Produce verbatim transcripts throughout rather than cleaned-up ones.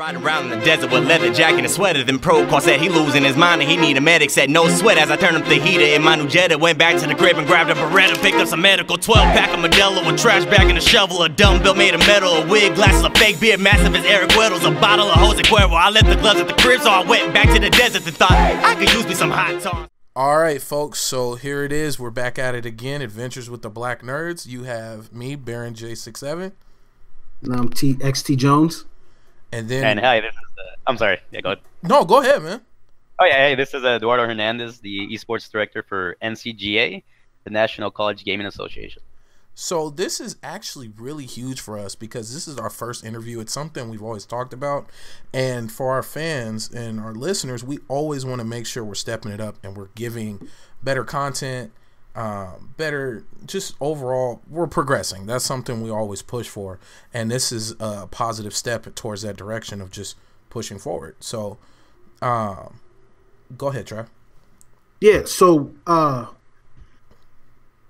Riding around in the desert with leather jacket and sweater. Then Procar said he losing his mind and he need a medic. Said no sweat as I turned up the heater in my new Jetta. Went back to the crib and grabbed a Beretta. Picked up some medical, twelve pack of Modelo, a trash bag and a shovel, a dumbbell made of metal, a wig, glasses, a fake beard, massive as Eric Weddles, a bottle of Jose Cuervo. I left the gloves at the crib, so I went back to the desert and thought I could use me some hot tongs. Alright folks, so here it is. We're back at it again. Adventures with the Black Nerds. You have me, Baron J sixty-seven. And I'm T X T Jones. And then, and hi, this is, uh, I'm sorry. Yeah, go ahead. No, go ahead, man. Oh yeah, hey, this is uh, Eduardo Hernandez, the esports director for N C G A, the National College Gaming Association. So this is actually really huge for us because this is our first interview. It's something we've always talked about, and for our fans and our listeners, we always want to make sure we're stepping it up and we're giving better content, um, better, just overall we're progressing. That's something we always push for, and this is a positive step towards that direction of just pushing forward. So um go ahead, Trev. Yeah, so uh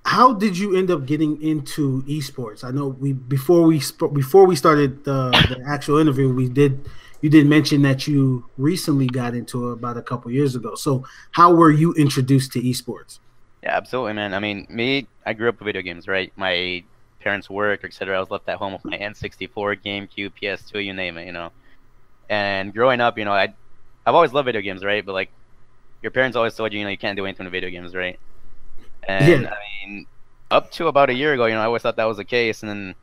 how did you end up getting into esports? I know we before we before we started the, the actual interview, we did you did mention that you recently got into it about a couple years ago. So how were you introduced to esports? Yeah, absolutely, man. I mean, me, I grew up with video games, right? My parents worked, et cetera. I was left at home with my N sixty-four, GameCube, P S two, you name it, you know. And growing up, you know, I, I've always loved video games, right? But, like, your parents always told you, you know, you can't do anything with video games, right? And, yeah. I mean, up to about a year ago, you know, I always thought that was the case. And then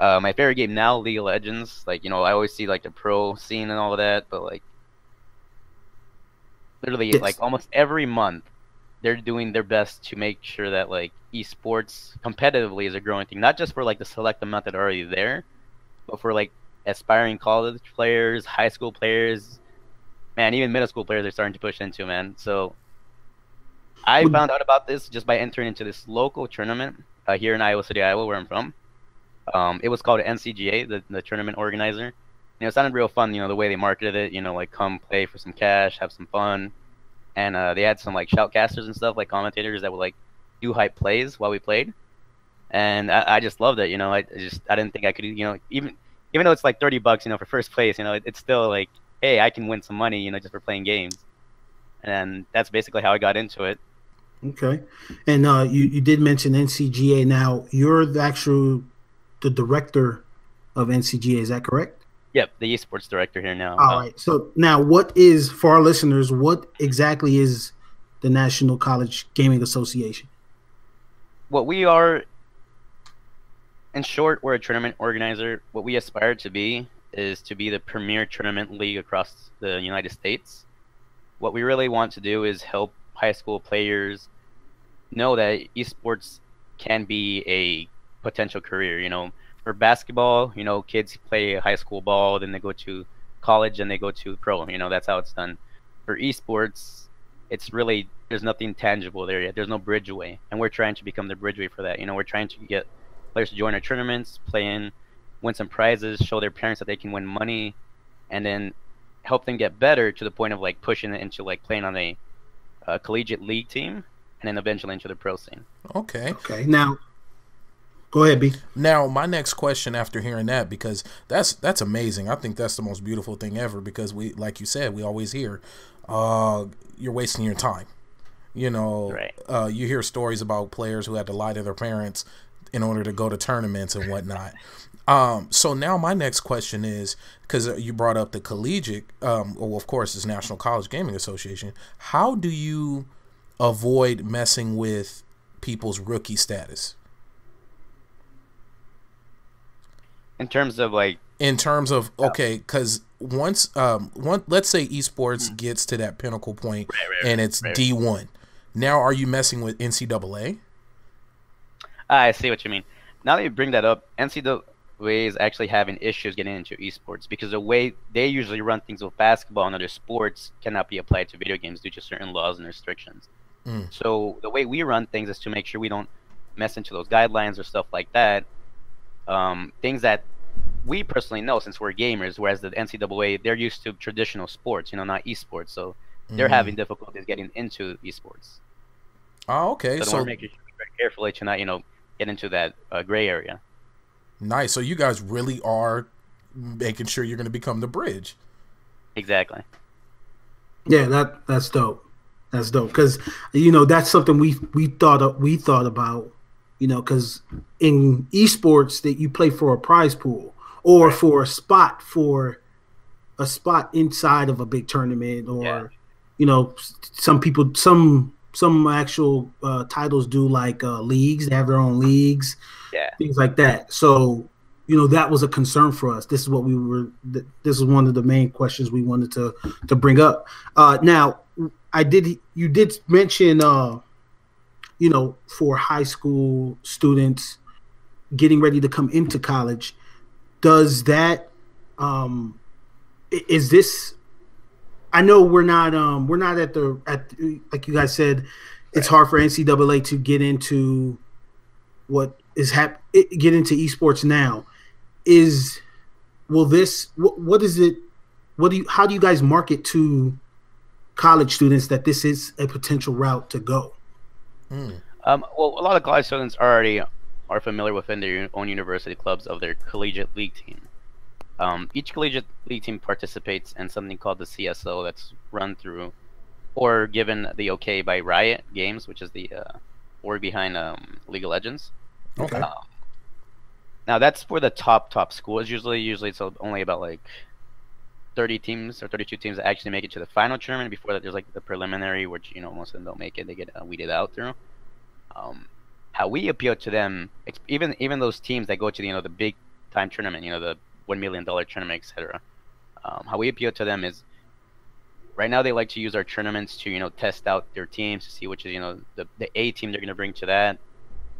uh, my favorite game now, League of Legends, like, you know, I always see, like, the pro scene and all of that. But, like, literally, yes. like, almost every month, they're doing their best to make sure that, like, esports competitively is a growing thing, not just for, like, the select amount that are already there, but for, like, aspiring college players, high school players, man, even middle school players are starting to push into, man. So I found out about this just by entering into this local tournament uh, here in Iowa City, Iowa, where I'm from. Um, it was called N C G A, the, the tournament organizer. And it sounded real fun, you know, the way they marketed it, you know, like, come play for some cash, have some fun. And uh, they had some, like, shoutcasters and stuff, like commentators that would, like, do hype plays while we played. And I, I just loved it, you know. I just I didn't think I could, you know, even even though it's like thirty bucks, you know, for first place, you know, it, it's still like, hey, I can win some money, you know, just for playing games. And that's basically how I got into it. Okay. And uh, you you did mention N C G A. Now you're the actual the director of N C G A. Is that correct? Yep, the esports director here now. All right. So now, what is, for our listeners, what exactly is the National College Gaming Association? What we are, in short, we're a tournament organizer. What we aspire to be is to be the premier tournament league across the United States. What we really want to do is help high school players know that esports can be a potential career, you know. For basketball, you know, kids play high school ball, then they go to college and they go to pro. You know, that's how it's done. For esports, it's really, there's nothing tangible there yet. There's no bridgeway, and we're trying to become the bridgeway for that. You know, we're trying to get players to join our tournaments, play in, win some prizes, show their parents that they can win money, and then help them get better to the point of, like, pushing it into, like, playing on a uh, collegiate league team, and then eventually into the pro scene. Okay. Okay. Now. Go ahead, B. Now, my next question after hearing that, because that's that's amazing. I think that's the most beautiful thing ever, because we, like you said, we always hear, uh, you're wasting your time. You know, right. uh, you hear stories about players who had to lie to their parents in order to go to tournaments and whatnot. Um, so now my next question is, because you brought up the collegiate, um, well, of course, it's National College Gaming Association. How do you avoid messing with people's rookie status? In terms of like, in terms of okay, because once um one let's say esports hmm. gets to that pinnacle point, right, right, and it's right, D one, right. Now are you messing with N C double A? I see what you mean. Now that you bring that up, N C double A is actually having issues getting into esports because the way they usually run things with basketball and other sports cannot be applied to video games due to certain laws and restrictions. Mm. So the way we run things is to make sure we don't mess into those guidelines or stuff like that. Um, things that we personally know since we're gamers, whereas the N C double A, they're used to traditional sports, you know, not esports. So they're mm-hmm. having difficulties getting into esports. Oh, okay. So, so we're making sure we're very carefully to not, you know, get into that uh, gray area. Nice. So you guys really are making sure you're going to become the bridge. Exactly. Yeah, that that's dope. That's dope because you know that's something we we thought of, we thought about. You know, because in esports that you play for a prize pool or right. for a spot for a spot inside of a big tournament or yeah. you know some people some some actual uh, titles do like uh, leagues. They have their own leagues. Yeah, things like that. So. You know, that was a concern for us. This is what we were, th this is one of the main questions we wanted to, to bring up. Uh, now, I did, you did mention, uh, you know, for high school students getting ready to come into college, does that, um, is this, I know we're not, um, we're not at the, at the, like you guys said, it's hard for N C double A to get into what is hap get into esports now. Is will this wh what is it what do you how do you guys market to college students that this is a potential route to go? Mm. Um, well, a lot of college students already are familiar within their own university clubs of their collegiate league team. Um, each collegiate league team participates in something called the C S L that's run through or given the okay by Riot Games, which is the uh, org behind um, League of Legends. Okay. Um, now that's for the top top schools. Usually, usually it's only about like thirty teams or thirty-two teams that actually make it to the final tournament. Before that, there's like the preliminary, which you know most of them don't make it; they get uh, weeded out through. Um, how we appeal to them, even even those teams that go to the, you know the big time tournament, you know the one million dollar tournament, et cetera. Um, how we appeal to them is right now they like to use our tournaments to you know test out their teams to see which is you know the the A team they're going to bring to that.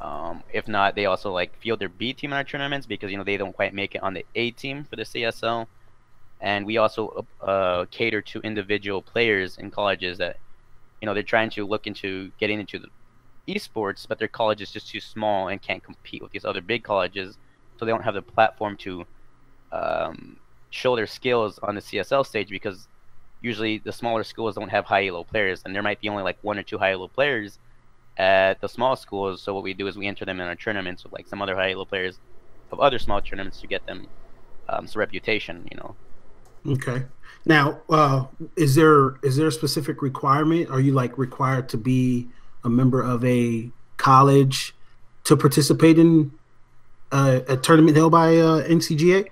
Um, if not, they also like field their B team in our tournaments because you know they don't quite make it on the A team for the C S L, and we also uh, cater to individual players in colleges that you know they're trying to look into getting into the esports, but their college is just too small and can't compete with these other big colleges, so they don't have the platform to um, show their skills on the C S L stage because usually the smaller schools don't have high elo players, and there might be only like one or two high elo players at the small schools. So what we do is we enter them in our tournaments with like some other high elo players of other small tournaments to get them um, some reputation, you know. Okay. Now, uh, is there is there a specific requirement? Are you like required to be a member of a college to participate in uh, a tournament held by uh, N C G A?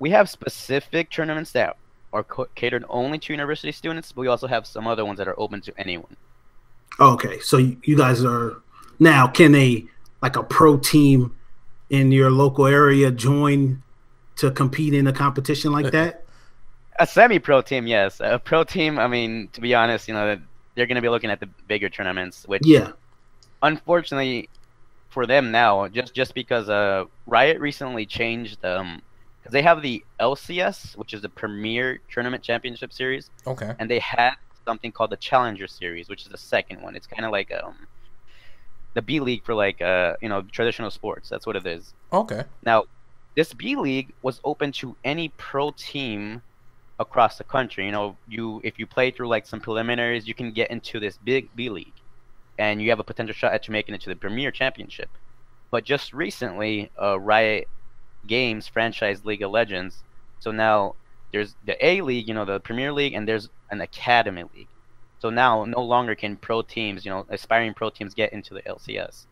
We have specific tournaments that are catered only to university students, but we also have some other ones that are open to anyone. Okay, so you guys are now. Can they like a pro team in your local area join to compete in a competition like that? A semi-pro team, yes. A pro team. I mean, to be honest, you know, they're going to be looking at the bigger tournaments, which, yeah, unfortunately for them now, just just because uh, Riot recently changed um, because they have the L C S, which is the Premier Tournament Championship Series. Okay, and they had something called the Challenger Series, which is the second one. It's kind of like um, the B League for like uh, you know traditional sports. That's what it is. Okay. Now, this B League was open to any pro team across the country. You know, you if you play through like some preliminaries, you can get into this big B League, and you have a potential shot at making it to the Premier Championship. But just recently, uh, Riot Games franchised League of Legends, so now there's the A League, you know, the Premier League, and there's an academy league. So now no longer can pro teams, you know, aspiring pro teams get into the L C S.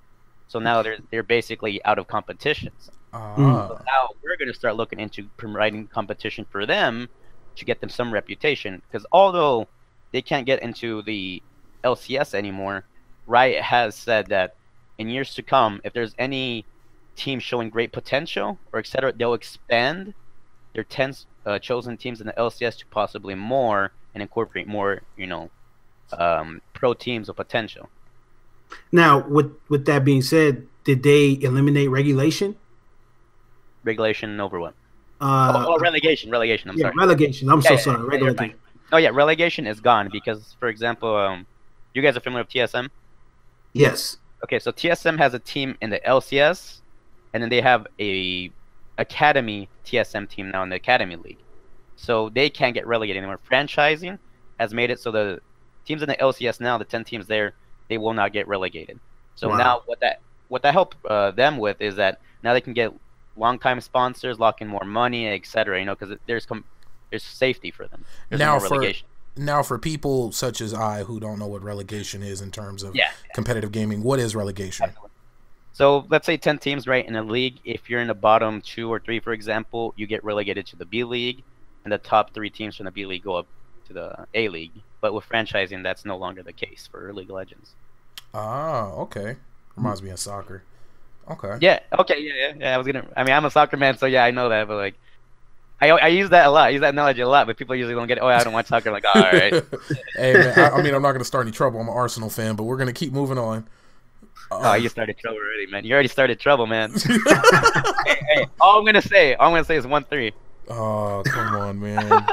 So now they're they're basically out of competitions. Uh. So now we're going to start looking into providing competition for them to get them some reputation. Because although they can't get into the L C S anymore, Riot has said that in years to come, if there's any team showing great potential or et cetera, they'll expand their ten uh, chosen teams in the L C S to possibly more and incorporate more, you know, um, pro teams of potential. Now, with with that being said, did they eliminate regulation? Regulation over what? Uh, oh, oh, relegation, relegation. I'm yeah, sorry. Relegation. I'm yeah, so yeah, sorry. Yeah, relegation. Oh yeah, relegation is gone because, for example, um, you guys are familiar with T S M? Yes. Okay, so T S M has a team in the L C S, and then they have a academy T S M team now in the academy league. So they can't get relegated anymore. Franchising has made it so the teams in the L C S now, the ten teams there, they will not get relegated. So wow. now what that what that helped uh, them with is that now they can get long-time sponsors, lock in more money, et cetera. You know, because there's com there's safety for them. There's now no relegation. For now for people such as I who don't know what relegation is in terms of yeah, yeah. competitive gaming, what is relegation? Absolutely. So let's say ten teams, right, in a league. If you're in the bottom two or three, for example, you get relegated to the B league, and the top three teams from the B league go up to the A league. But with franchising, that's no longer the case for League of Legends. Ah, okay. Reminds me of soccer. Okay. Yeah. Okay. Yeah. Yeah. yeah I was gonna. I mean, I'm a soccer man, so yeah, I know that. But like, I I use that a lot. I use that knowledge a lot, but people usually don't get it. Oh, I don't watch soccer. I'm like, oh, all right. Hey, man, I, I mean, I'm not gonna start any trouble. I'm an Arsenal fan, but we're gonna keep moving on. Uh, oh, you started trouble already, man. You already started trouble, man. hey, hey, all I'm gonna say, all I'm gonna say is one three. Oh, come on, man.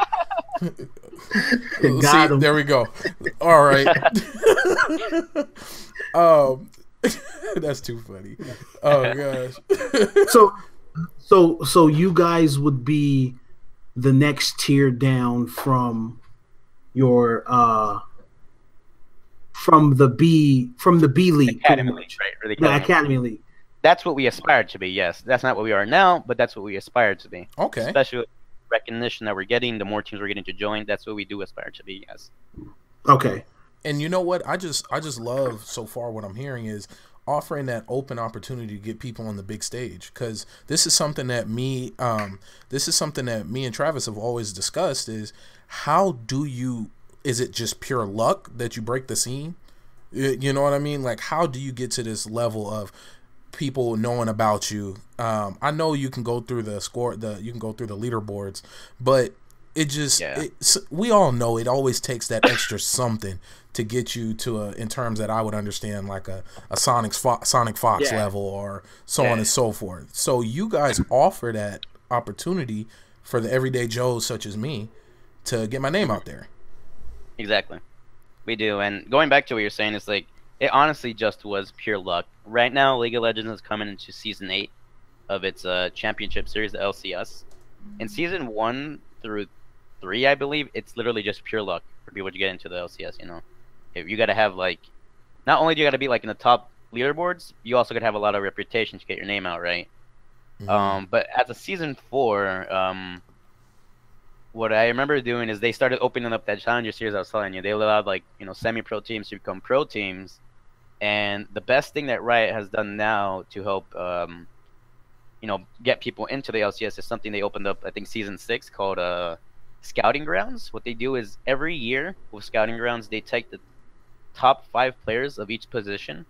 See, there we go. All right. um. That's too funny. Oh gosh. so, so, so you guys would be the next tier down from your uh, from the B from the B League, Academy League, right? Or the Academy, the Academy League. League. That's what we aspire to be. Yes, that's not what we are now, but that's what we aspire to be. Okay. Especially with recognition that we're getting, the more teams we're getting to join, that's what we do aspire to be. Yes. Okay. And you know what? I just I just love so far what I'm hearing is offering that open opportunity to get people on the big stage, because this is something that me um this is something that me and Travis have always discussed is how do you is it just pure luck that you break the scene? You know what I mean? Like, how do you get to this level of people knowing about you? Um, I know you can go through the score the you can go through the leaderboards, but it just yeah. it, we all know it always takes that extra something to get you to a, in terms that I would understand, like a, a Sonic Fox, Sonic Fox yeah. level or so yeah. on and so forth. So you guys offer that opportunity for the everyday Joes such as me to get my name out there. Exactly. We do. And going back to what you're saying, it's like, it honestly just was pure luck. Right now, League of Legends is coming into season eight of its uh, championship series, the L C S. In season one through three, I believe, it's literally just pure luck for people to get into the L C S, you know. If you got to have, like, not only do you got to be, like, in the top leaderboards, you also got to have a lot of reputation to get your name out, right? Mm-hmm. Um, but as a season four, um, what I remember doing is they started opening up that Challenger Series I was telling you. They allowed, like, you know, semi-pro teams to become pro teams. And the best thing that Riot has done now to help, um, you know, get people into the L C S is something they opened up, I think, season six called uh, Scouting Grounds. What they do is every year with Scouting Grounds, they take the top five players of each position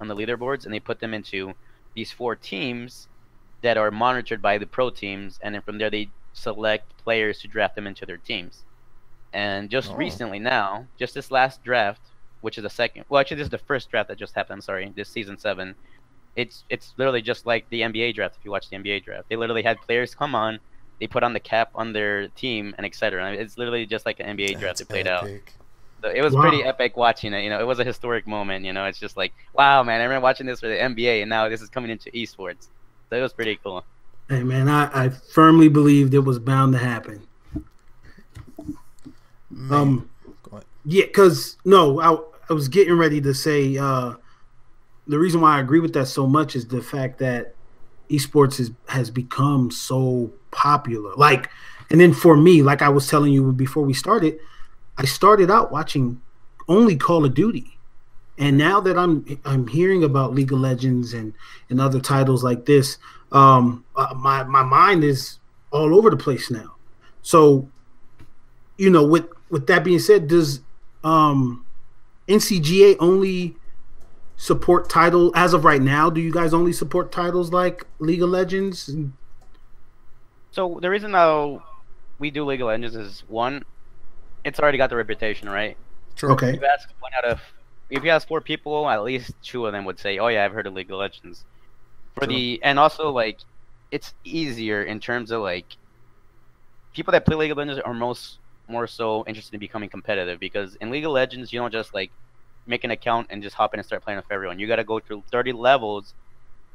on the leaderboards, and they put them into these four teams that are monitored by the pro teams, and then from there they select players to draft them into their teams. And just oh. recently now, just this last draft, which is the second, well actually this is the first draft that just happened, I'm sorry, this season seven, it's it's literally just like the N B A draft. If you watch the N B A draft, they literally had players come on, they put on the cap on their team and et cetera. It's literally just like an N B A That's draft they played epic. out. So it was wow. pretty epic watching it, you know. It was a historic moment, you know. It's just like, wow, man, I remember watching this for the N B A, and now this is coming into esports. So it was pretty cool. Hey, man, I, I firmly believed it was bound to happen. Man. Um, Go ahead. Yeah, because, no, I, I was getting ready to say uh, the reason why I agree with that so much is the fact that esports is, has become so popular. Like, and then for me, like I was telling you before we started, I started out watching only Call of Duty, and now that I'm I'm hearing about League of Legends and and other titles like this, um, uh, my my mind is all over the place now. So, you know, with with that being said, does um, N C G A only support title as of right now? Do you guys only support titles like League of Legends? So the reason how we do League of Legends is one, it's already got the reputation, right? True. Okay. If you ask one out of, if you ask four people, at least two of them would say, "Oh yeah, I've heard of League of Legends." For True. the and also like, it's easier in terms of like, people that play League of Legends are most more so interested in becoming competitive, because in League of Legends you don't just like make an account and just hop in and start playing with everyone. You got to go through thirty levels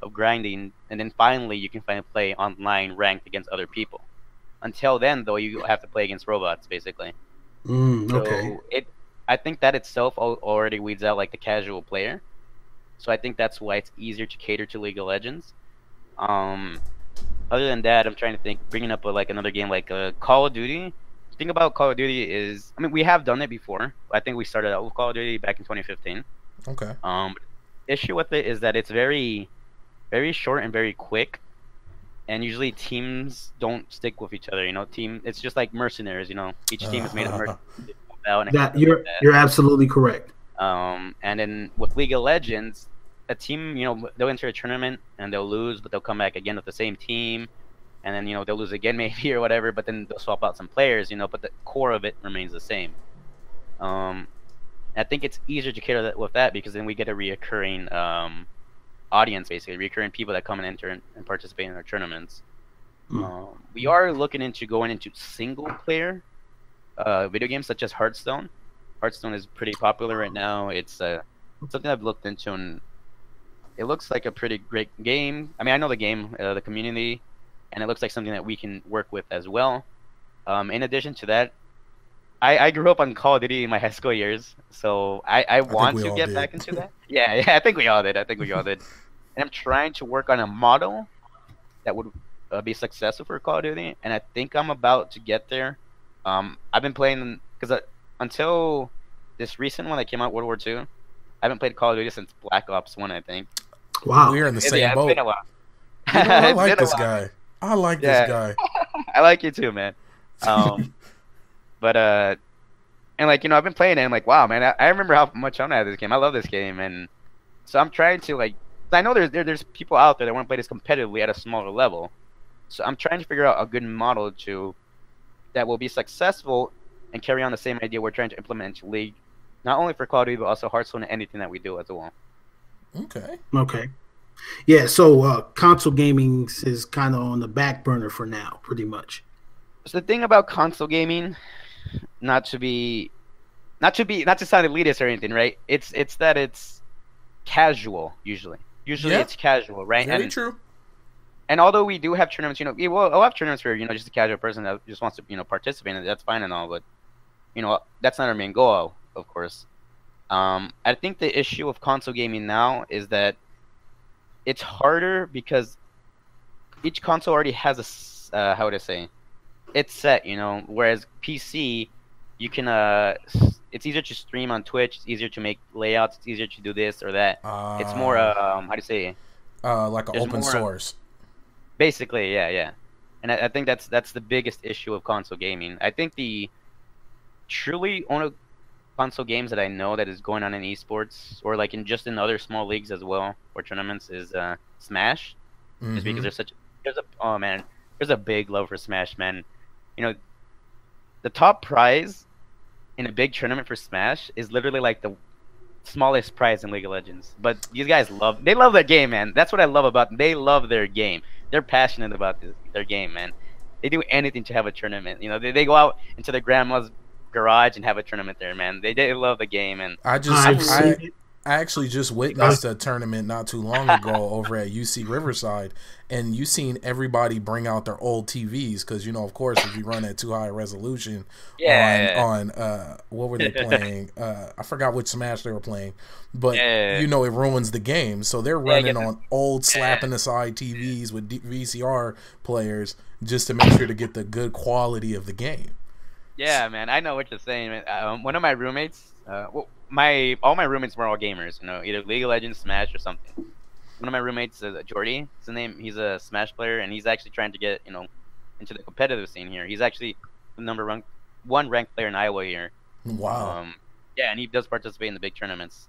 of grinding, and then finally you can finally play online ranked against other people. Until then, though, you have to play against robots basically. Mm, okay. So it, I think that itself already weeds out like the casual player, so I think that's why it's easier to cater to League of Legends. Um, other than that, I'm trying to think, bringing up a, like another game like uh, Call of Duty. The thing about Call of Duty is, I mean, we have done it before. I think we started out with Call of Duty back in twenty fifteen. Okay. Um, issue with it is that it's very, very short and very quick, and usually teams don't stick with each other. You know, team. It's just like mercenaries. You know, each team is made of mercenaries. And that, you're like that. You're absolutely correct. Um, and then with League of Legends, a team, you know, they'll enter a tournament and they'll lose, but they'll come back again with the same team, and then, you know, they'll lose again maybe or whatever, but then they'll swap out some players, you know, but the core of it remains the same. Um, I think it's easier to cater that with that because then we get a reoccurring um, audience, basically, recurring people that come and enter and, and participate in our tournaments. Mm. Um, we are looking into going into single-player uh, video games such as Hearthstone. Hearthstone is pretty popular right now. It's uh, something I've looked into, and it looks like a pretty great game. I mean, I know the game, uh, the community, and it looks like something that we can work with as well. Um, in addition to that, I, I grew up on Call of Duty in my high school years, so I, I want I to get did. back into that. Yeah, yeah, I think we all did. I think we all did. And I'm trying to work on a model that would uh, be successful for Call of Duty, and I think I'm about to get there. Um, I've been playing because until this recent one that came out, World War Two, I haven't played Call of Duty since Black Ops One, I think. Wow, we're in the same yeah, boat. Been a while. You know, I like this guy. I like yeah. this guy. I like you too, man. Um, but uh, and like you know, I've been playing it. And I'm like, wow, man. I, I remember how much fun I had this game. I love this game, and so I'm trying to like. I know there's there, there's people out there that want to play this competitively at a smaller level, so I'm trying to figure out a good model to that will be successful and carry on the same idea we're trying to implement into League, not only for Call of Duty but also Hearthstone and anything that we do as well. Okay. Okay. Yeah, so uh, console gaming is kind of on the back burner for now, pretty much. So the thing about console gaming, not to be, not to be, not to sound elitist or anything, right? It's it's that it's casual usually. Usually yeah. it's casual, right? Very and, true. And although we do have tournaments, you know, we will we'll have tournaments where you know just a casual person that just wants to you know participate in it. That's fine and all, but you know that's not our main goal, of course. Um, I think the issue of console gaming now is that it's harder because each console already has a uh, how would I say it's set, you know. Whereas P C, you can uh, it's easier to stream on Twitch. It's easier to make layouts. It's easier to do this or that. Uh, it's more uh, um, how do you say uh, like an open source. Of, basically, yeah, yeah. And I, I think that's that's the biggest issue of console gaming. I think the truly only console games that I know that is going on in esports or like in just in other small leagues as well or tournaments is uh Smash. Mm-hmm. Just because there's such there's a oh man there's a big love for Smash, man. You know, the top prize in a big tournament for Smash is literally like the smallest prize in League of Legends. But these guys love they love their game, man. That's what I love about them. They love their game. They're passionate about this, their game, man. They do anything to have a tournament. You know, they, they go out into their grandma's garage and have a tournament there, man. They they love the game, and I just I, I actually just witnessed a tournament not too long ago over at U C Riverside, and you seen everybody bring out their old T Vs because you know, of course, if you run at too high a resolution, yeah, on, on uh, what were they playing? uh, I forgot which Smash they were playing, but yeah. you know, it ruins the game. So they're running yeah, on old slapping aside T Vs with V C R players just to make sure to get the good quality of the game. Yeah, man, I know what you're saying. Um, one of my roommates, uh, well, my all my roommates were all gamers, you know, either League of Legends, Smash, or something. One of my roommates is uh, Jordy. His name. He's a Smash player, and he's actually trying to get, you know, into the competitive scene here. He's actually the number one, one ranked player in Iowa here. Wow. Um, yeah, and he does participate in the big tournaments.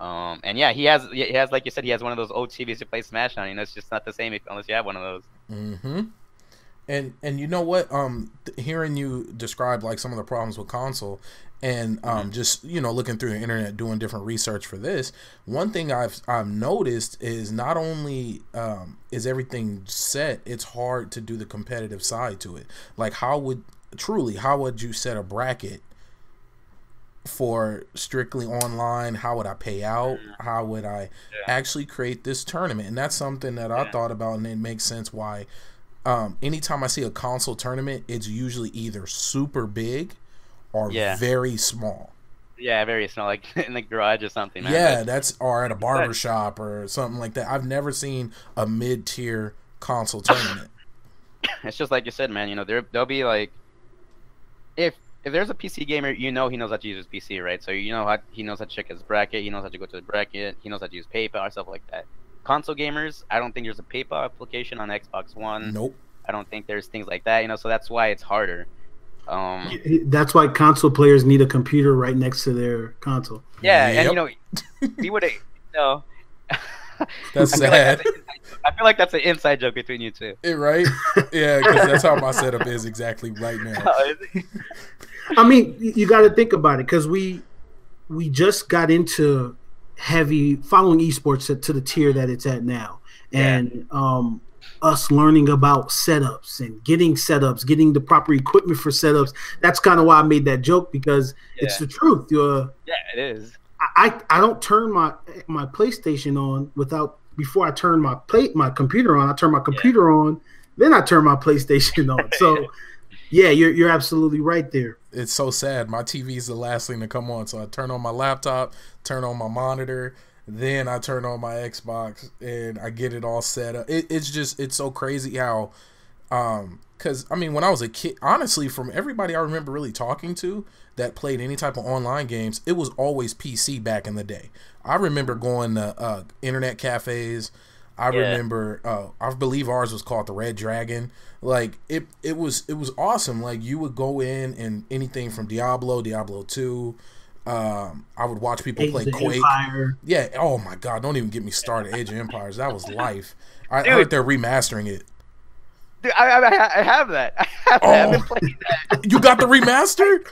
Um, and yeah, he has, he has, like you said, he has one of those old T Vs to play Smash on. You know, it's just not the same if, unless you have one of those. Mm-hmm. And and you know what, um, hearing you describe like some of the problems with console, and um, mm-hmm. just you know looking through the internet doing different research for this, one thing I've I've noticed is not only um, is everything set, it's hard to do the competitive side to it. Like how would truly how would you set a bracket for strictly online? How would I pay out? How would I yeah. actually create this tournament? And that's something that yeah. I thought about, and it makes sense why. Um, anytime I see a console tournament, it's usually either super big or yeah. very small. Yeah, very small, like in the garage or something. Man. Yeah, that's or at a barbershop or something like that. I've never seen a mid-tier console tournament. it's just like you said, man. You know, there there'll be like, if if there's a P C gamer, you know, he knows how to use his P C, right? So you know how he knows how to check his bracket, he knows how to go to the bracket, he knows how to use PayPal or stuff like that. Console gamers, I don't think there's a PayPal application on Xbox One. Nope. I don't think there's things like that, you know. So that's why it's harder. Um, that's why console players need a computer right next to their console. Yeah, yep. And you know, we would, you know, that's I sad. Like that's a, I feel like that's an inside joke between you two. It, right? Yeah, because that's how my setup is exactly right now. Oh, is I mean, you got to think about it, because we we just got into heavy following esports to, to the tier that it's at now, and yeah. um. us learning about setups and getting setups, getting the proper equipment for setups. That's kind of why I made that joke, because yeah. it's the truth. Uh, yeah, it is. I, I don't turn my my PlayStation on without before I turn my play, my computer on. I turn my computer yeah. on, then I turn my PlayStation on. So yeah, you're you're absolutely right there. It's so sad. My T V is the last thing to come on, so I turn on my laptop, turn on my monitor. Then I turn on my Xbox and I get it all set up. It, it's just, it's so crazy how, um, because, I mean, when I was a kid, honestly, from everybody I remember really talking to that played any type of online games, it was always P C back in the day. I remember going to uh, internet cafes. I yeah. remember, uh, I believe ours was called the Red Dragon. Like, it, it was it was awesome. Like, you would go in and anything from Diablo, Diablo two, Um, I would watch people Age play Quake. Empire. Yeah. Oh my God! Don't even get me started. Age of Empires. That was life. I, I heard they're remastering it. Dude, I, I, I have that. I have oh. that. I've been playing that. You got the remaster?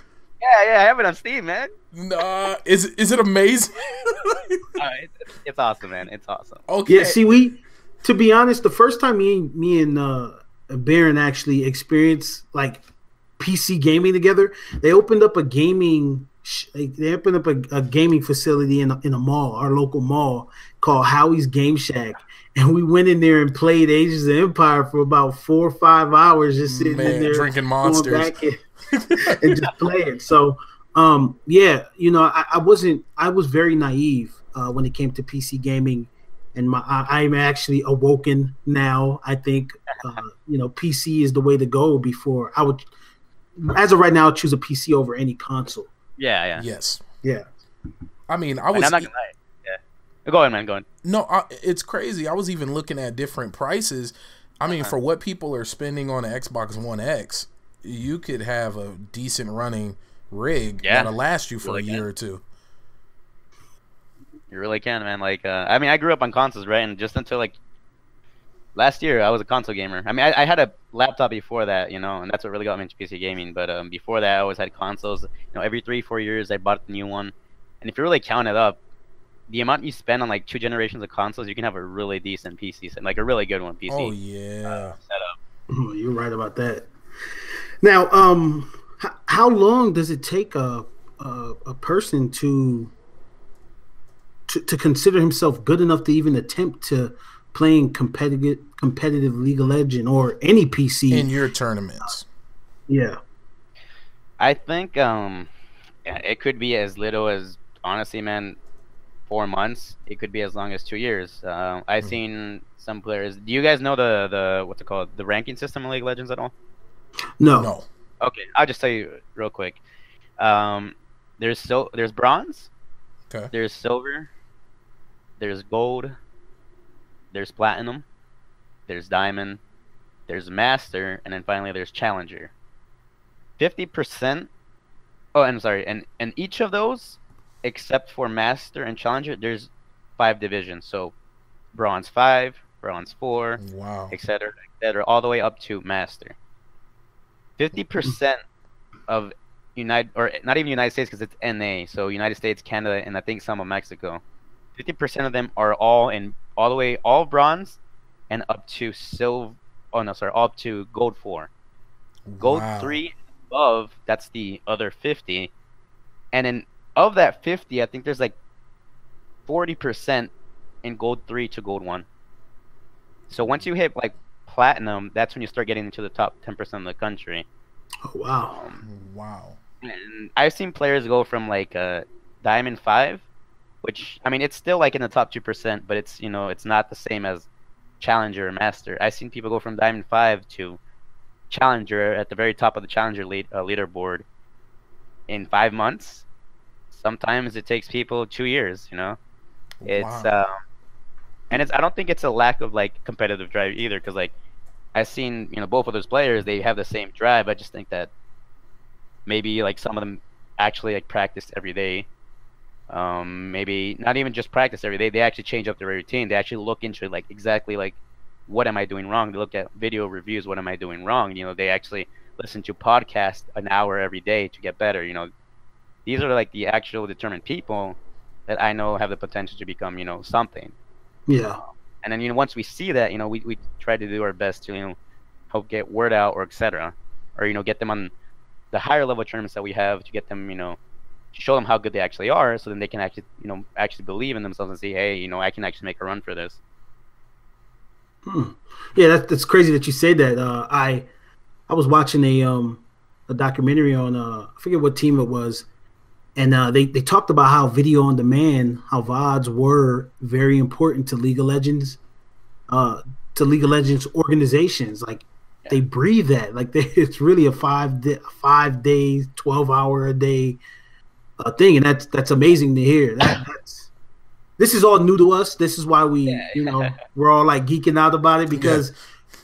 Yeah, yeah. I have it on Steam, man. Nah. Is is it amazing? uh, it's, it's awesome, man. It's awesome. Okay. Yeah. See, we. To be honest, the first time me, me and uh, Baron actually experienced like P C gaming together, they opened up a gaming. They opened up a, a gaming facility in a, in a mall, our local mall, called Howie's Game Shack, and we went in there and played Ages of Empire for about four or five hours, just sitting Man, in there drinking monsters and, and just playing. So, um, yeah, you know, I, I wasn't, I was very naive uh, when it came to P C gaming, and my I am actually awoken now. I think uh, you know, P C is the way to go. Before I would, as of right now, I'd choose a P C over any console. Yeah, yeah. Yes. Yeah. I mean, I was... And I'm not gonna lie. Yeah. Go ahead, man. Go ahead. No, I, it's crazy. I was even looking at different prices. I mean, uh-huh. for what people are spending on an Xbox One X, you could have a decent running rig yeah. that'll last you for really a year can. or two. You really can, man. Like, uh, I mean, I grew up on consoles, right? And just until, like, last year, I was a console gamer. I mean, I, I had a laptop before that, you know, and that's what really got me into P C gaming. But um, before that, I always had consoles. You know, every three, four years, I bought the new one. And if you really count it up, the amount you spend on, like, two generations of consoles, you can have a really decent P C, like a really good one P C. Oh, yeah. Uh, setup. You're right about that. Now, um, h how long does it take a, a, a person to, to, to consider himself good enough to even attempt to playing competitive competitive League of Legends or any P C in your tournaments? Yeah, I think um it could be as little as, honestly, man, four months. It could be as long as two years. uh, I've mm-hmm. seen some players. Do you guys know the the what's it called, the ranking system in League of Legends at all? No, no. Okay, I'll just tell you real quick. um there's so there's bronze, okay, there's silver, there's gold, there's platinum, there's diamond, there's master, and then finally there's challenger. fifty percent. Oh, I'm sorry. And and each of those, except for master and challenger, there's five divisions. So bronze five, bronze four, wow, et cetera, et cetera, all the way up to master. fifty percent of United, or not even United States, because it's N A. So United States, Canada, and I think some of Mexico. fifty percent of them are all in, all the way, all bronze and up to silver. Oh, no, sorry, up to gold four. Gold wow. three above, that's the other fifty. And then of that fifty, I think there's like forty percent in gold three to gold one. So once you hit like platinum, that's when you start getting into the top ten percent of the country. Oh, wow. Um, wow. And I've seen players go from like uh, diamond five, which, I mean, it's still like in the top two percent, but it's, you know, it's not the same as challenger or master. I've seen people go from diamond five to Challenger at the very top of the Challenger lead, uh, leaderboard in five months. Sometimes it takes people two years, you know. It's wow. um, and it's I don't think it's a lack of like competitive drive either, because like I've seen, you know, both of those players, they have the same drive. I just think that maybe like some of them actually like practice every day. Um, maybe not even just practice every day. They actually change up their routine. They actually look into like exactly like what am I doing wrong? They look at video reviews. What am I doing wrong? You know, they actually listen to podcasts an hour every day to get better. You know, these are like the actual determined people that I know have the potential to become, you know, something. Yeah. Um, and then, you know, once we see that, you know, we, we try to do our best to, you know, help get word out or et cetera, or, you know, get them on the higher level tournaments that we have to get them, you know, to show them how good they actually are. So then they can actually, you know, actually believe in themselves and say, hey, you know, I can actually make a run for this. Hmm. Yeah, that's, that's crazy that you said that. Uh, I I was watching a um a documentary on uh I forget what team it was, and uh, they they talked about how video on demand, how V O Ds were very important to League of Legends, uh to League of Legends organizations. Like yeah. they breathe that. Like they, it's really a five day, five days, twelve hour a day uh, thing, and that's that's amazing to hear. That, that's This is all new to us. This is why we, yeah. you know, we're all like geeking out about it, because yeah.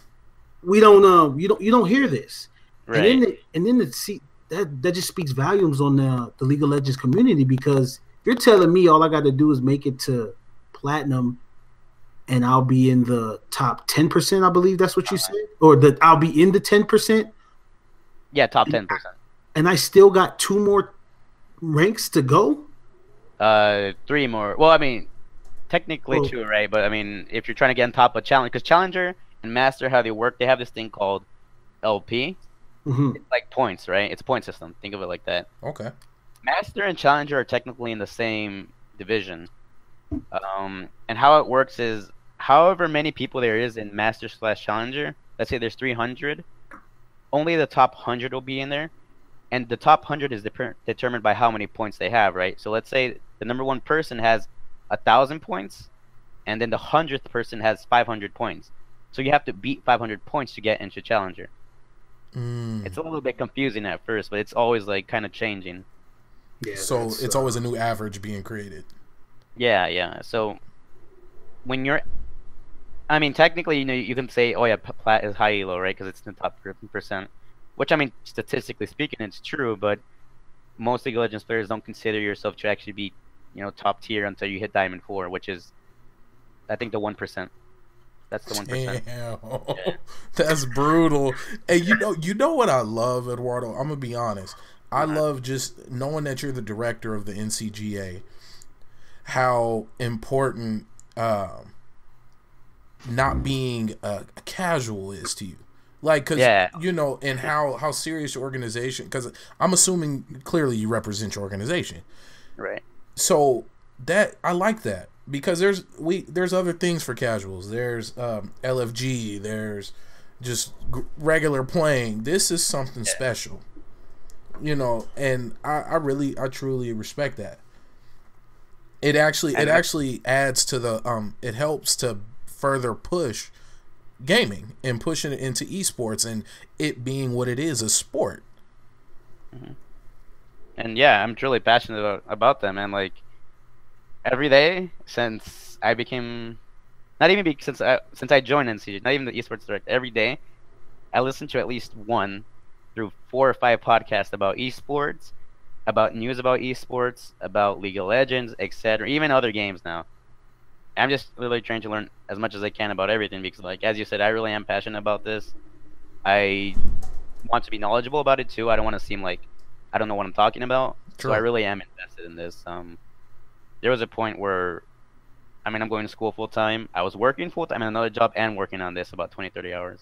we don't, um, uh, you don't, you don't hear this, right? And then, the, and then the, see, that that just speaks volumes on the, the League of Legends community, because you're telling me all I got to do is make it to platinum, and I'll be in the top ten percent. I believe that's what all you right. said, or that I'll be in the ten percent. Yeah, top ten percent. And I still got two more ranks to go. Uh, three more. Well, I mean, technically oh. two, right? But I mean, if you're trying to get on top of Challenger, because Challenger and Master, how they work, they have this thing called L P. Mm-hmm. It's like points, right? It's a point system. Think of it like that. Okay. Master and Challenger are technically in the same division. Um, and how it works is, however many people there is in Master slash Challenger, let's say there's three hundred, only the top one hundred will be in there. And the top one hundred is de determined by how many points they have, right? So let's say the number one person has one thousand points, and then the one hundredth person has five hundred points. So you have to beat five hundred points to get into Challenger. Mm. It's a little bit confusing at first, but it's always like kind of changing. Yeah, so it's uh, always a new average being created. Yeah, yeah. So when you're... I mean, technically, you know, you can say, oh yeah, Plat is high elo, right? Because it's in the top percent. Which, I mean, statistically speaking, it's true, but most League of Legends players don't consider yourself to actually be, you know, top tier until you hit Diamond four, which is, I think, the one percent. That's the one percent. Damn. Yeah. That's brutal. Hey, you know, you know what I love, Eduardo? I'm going to be honest. I love just knowing that you're the director of the N C G A, how important uh, not being a casual is to you. Like, because, yeah. you know, and how, how serious your organization, because I'm assuming clearly you represent your organization. Right. So that, I like that, because there's, we, there's other things for casuals. There's um, L F G, there's just g regular playing. This is something yeah. special, you know, and I, I really, I truly respect that. It actually, it actually adds to the, um, it helps to further push gaming and pushing it into esports and it being what it is, a sport. Mm-hmm. And yeah, I'm truly passionate about, about them. And like every day since I became, not even be, since I since I joined N C G, not even the esports direct, every day I listen to at least one through four or five podcasts about esports, about news about esports, about League of Legends, et cetera, even other games now. I'm just literally trying to learn as much as I can about everything because, like, as you said, I really am passionate about this. I want to be knowledgeable about it, too. I don't want to seem like I don't know what I'm talking about. True. So I really am invested in this. Um, there was a point where, I mean, I'm going to school full-time. I was working full-time in another job and working on this about twenty, thirty hours.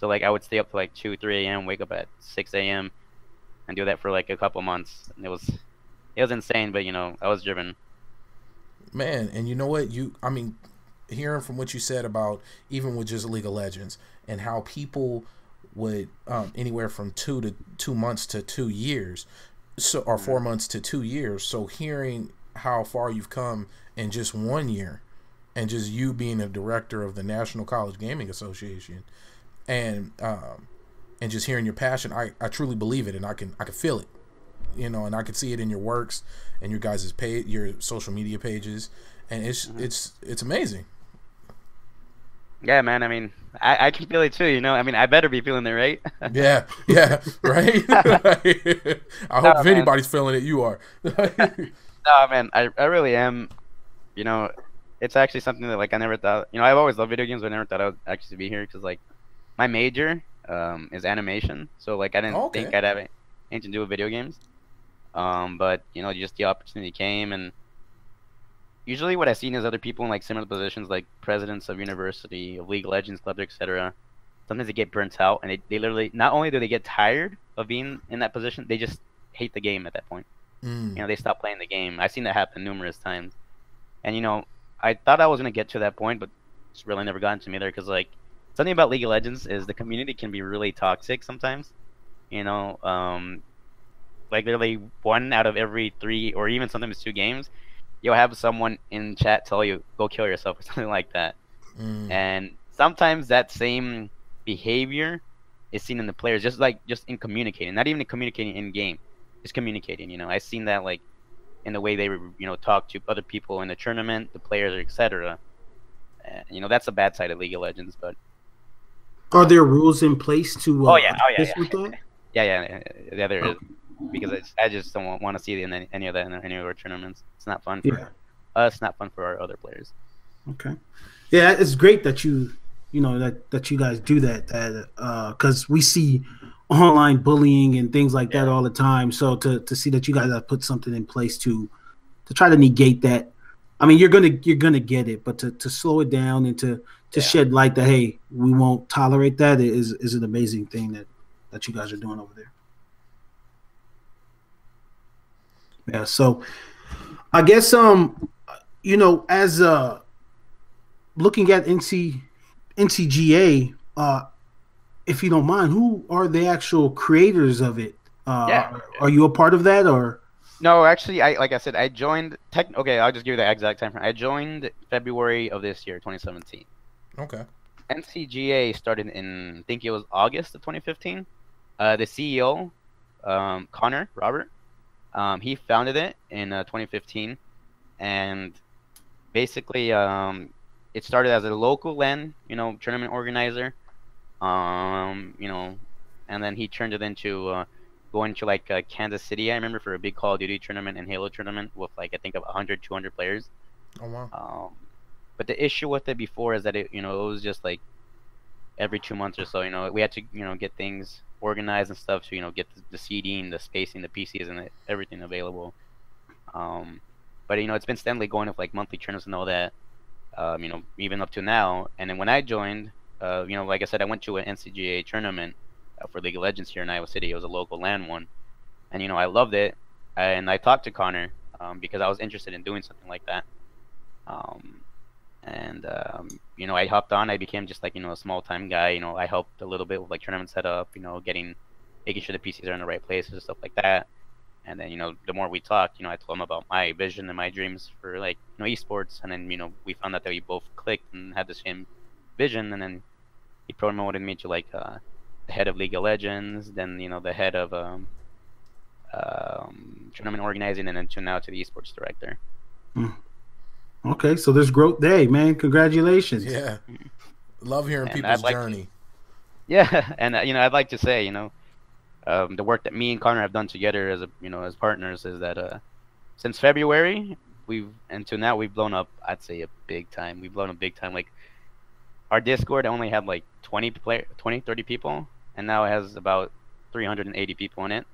So, like, I would stay up to, like, two, three A M, wake up at six A M, and do that for, like, a couple months. And it was, it was insane, but, you know, I was driven. Man, and you know what? You, I mean, hearing from what you said about even with just League of Legends and how people would um, anywhere from two to two months to two years, so or four months to two years. So hearing how far you've come in just one year, and just you being a director of the National College Gaming Association, and um, and just hearing your passion, I, I truly believe it, and I can I can feel it, you know, and I can see it in your works and your guys' page, your social media pages, and it's mm-hmm. it's it's amazing. Yeah, man. I mean, I, I can feel it too. You know, I mean, I better be feeling it, right? yeah, yeah, right. I hope no, if anybody's man. feeling it, you are. No, man, I I really am. You know, it's actually something that like I never thought. You know, I've always loved video games, but I never thought I would actually be here because like my major um is animation, so like I didn't okay. think I'd have anything to do with video games. Um, but you know, just the opportunity came and. Usually what I've seen is other people in like similar positions, like presidents of university, of League of Legends, club, et cetera. Sometimes they get burnt out, and they, they literally, not only do they get tired of being in that position, they just hate the game at that point. Mm. You know, they stop playing the game. I've seen that happen numerous times. And, you know, I thought I was going to get to that point, but it's really never gotten to me there because, like, something about League of Legends is the community can be really toxic sometimes. You know, um, like literally one out of every three or even sometimes two games, you'll have someone in chat tell you, go kill yourself or something like that. Mm. And sometimes that same behavior is seen in the players, just like just in communicating, not even communicating in game, just communicating. You know, I've seen that like in the way they, you know, talk to other people in the tournament, the players, et cetera. You know, that's a bad side of League of Legends. But are there rules in place to? Uh, oh yeah, oh yeah, yeah. yeah, yeah, yeah. yeah there is. Because it's, I just don't want to see in any, any of that in any of our tournaments. It's not fun for yeah. us. Not fun for our other players. Okay, yeah, it's great that you, you know, that that you guys do that. That because uh, we see online bullying and things like yeah. that all the time. So to to see that you guys have put something in place to to try to negate that. I mean, you're gonna you're gonna get it, but to to slow it down and to to yeah. shed light that hey, we won't tolerate that is is an amazing thing that that you guys are doing over there. Yeah, so I guess um you know, as uh looking at N C N C G A, uh if you don't mind, who are the actual creators of it? Uh yeah. Are you a part of that or no? Actually, I like I said, I joined tech okay, I'll just give you the exact time frame. I joined February of this year, twenty seventeen. Okay. N C G A started in, I think it was August of twenty fifteen. Uh the C E O, um Connor Robert, Um, he founded it in uh, twenty fifteen, and basically um, it started as a local LAN, you know, tournament organizer, um, you know, and then he turned it into uh, going to like uh, Kansas City, I remember, for a big Call of Duty tournament and Halo tournament with like I think of a hundred, two hundred players. Oh wow! Um, but the issue with it before is that it, you know, it was just like every two months or so, you know, we had to, you know, get things organized and stuff to, you know, get the, the seeding, the spacing, the P Cs, and the, everything available. Um, but, you know, it's been steadily going with, like, monthly tournaments and all that, um, you know, even up to now. And then when I joined, uh, you know, like I said, I went to an N C G A tournament uh, for League of Legends here in Iowa City. It was a local LAN one. And, you know, I loved it. And I talked to Connor um, because I was interested in doing something like that. Um, and, um, you know, I hopped on. I became just like, you know, a small-time guy. You know, I helped a little bit with like tournament setup, you know, getting, making sure the P Cs are in the right places and stuff like that. And then, you know, the more we talked, you know, I told him about my vision and my dreams for like, you know, esports. And then, you know, we found out that we both clicked and had the same vision. And then he promoted me to like uh, the head of League of Legends, then, you know, the head of um, um, tournament organizing, and then to now to the esports director. Mm. Okay, so there's growth day, man. Congratulations. Yeah. Love hearing and people's like journey. To, yeah, and, uh, you know, I'd like to say, you know, um, the work that me and Connor have done together as, a, you know, as partners is that uh, since February, we've, until now, we've blown up, I'd say, a big time. We've blown up big time. Like, our Discord only had, like, twenty, play, twenty, thirty people, and now it has about three hundred eighty people in it.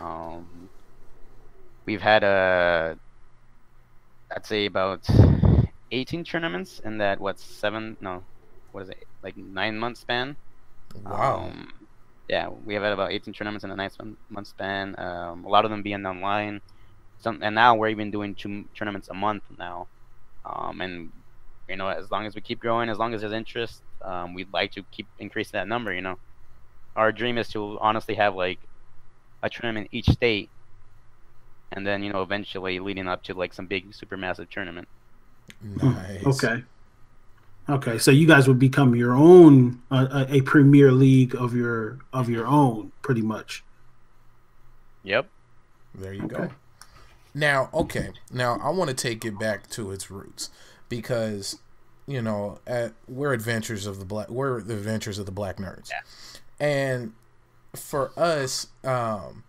Um, we've had a... I'd say about eighteen tournaments in that, what, seven, no, what is it, like nine month span? Wow. Um, yeah, we have had about eighteen tournaments in a nine month span, um, a lot of them being online. Some, and now we're even doing two tournaments a month now. Um, and, you know, as long as we keep growing, as long as there's interest, um, we'd like to keep increasing that number, you know. Our dream is to honestly have, like, a tournament in each state, and then, you know, eventually leading up to, like, some big, super massive tournament. Nice. Okay. Okay, so you guys would become your own uh, a Premier League of your of your own, pretty much. Yep. There you okay. go. Now, okay. Now I want to take it back to its roots because you know at, we're Adventures of the Black we're the Adventures of the Black Nerds, yeah. and for us, um,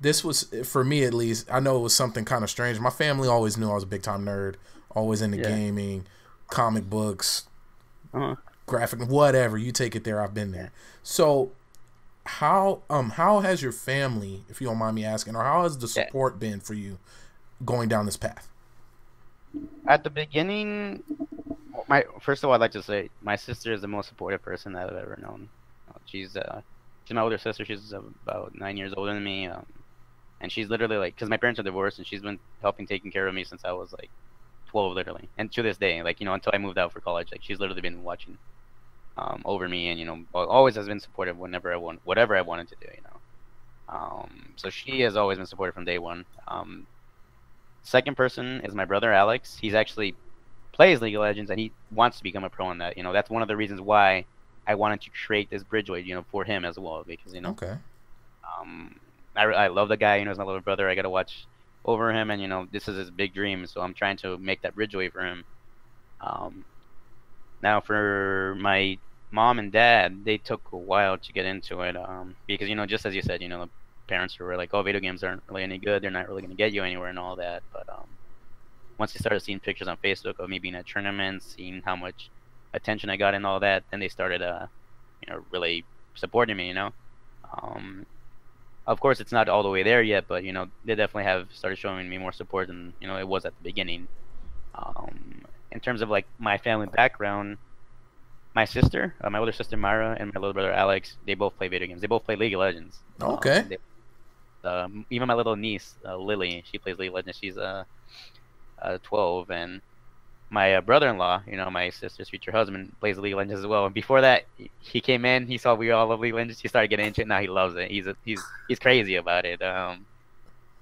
this was for me at least. I know it was something kind of strange. My family always knew I was a big time nerd, always into yeah. gaming. Comic books, uh-huh. graphic, whatever you take it there. I've been there. So, how um how has your family, if you don't mind me asking, or how has the support been for you going down this path? At the beginning, my first of all, I'd like to say my sister is the most supportive person that I've ever known. She's uh she's my older sister. She's about nine years older than me, um, and she's literally like, because my parents are divorced, and she's been helping taking care of me since I was like. twelve literally, and to this day, like, you know, until I moved out for college, like, she's literally been watching um over me, and, you know, always has been supportive whenever I want, whatever I wanted to do, you know. Um so she has always been supportive from day one. Um second person is my brother Alex. He's actually plays League of Legends, and he wants to become a pro in that, you know. That's one of the reasons why I wanted to create this bridgeway, you know, for him as well, because, you know, okay um I, I love the guy, you know. He's my little brother. I gotta watch over him, and, you know, this is his big dream, so I'm trying to make that bridgeway for him. Um, now for my mom and dad, they took a while to get into it, um, because, you know, just as you said, you know, the parents were like, oh, video games aren't really any good, they're not really going to get you anywhere and all that, but um, once they started seeing pictures on Facebook of me being at tournaments, seeing how much attention I got and all that, then they started, uh, you know, really supporting me, you know. Um, Of course, it's not all the way there yet, but, you know, they definitely have started showing me more support than, you know, it was at the beginning. Um, in terms of, like, my family background, my sister, uh, my older sister Myra, and my little brother Alex, they both play video games. They both play League of Legends. Okay. Um, they, uh, even my little niece, uh, Lily, she plays League of Legends. She's uh, uh, twelve, and my uh, brother-in-law, you know, my sister's future husband, plays League of Legends as well. And before that, he came in, he saw we all love League of Legends, he started getting into it. Now he loves it. He's a, he's he's crazy about it. Um,